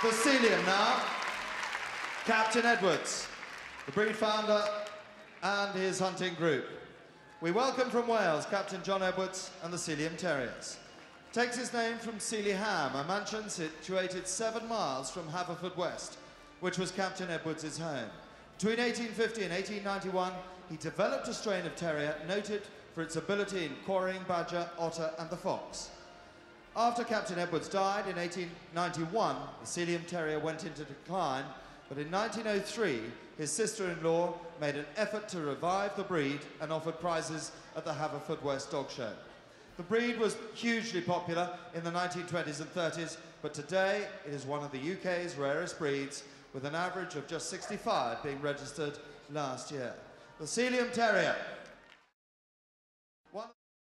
For Sealyham now, Captain Edwards, the breed founder and his hunting group. We welcome from Wales Captain John Edwards and the Sealyham Terriers. Takes its name from Sealyham, a mansion situated 7 miles from Haverfordwest, which was Captain Edwards' home. Between 1850 and 1891, he developed a strain of terrier noted for its ability in quarrying badger, otter and the fox. After Captain Edwards died in 1891, the Sealyham Terrier went into decline, but in 1903, his sister-in-law made an effort to revive the breed and offered prizes at the Haverfordwest Dog Show. The breed was hugely popular in the 1920s and 30s, but today it is one of the UK's rarest breeds, with an average of just 65 being registered last year. The Sealyham Terrier.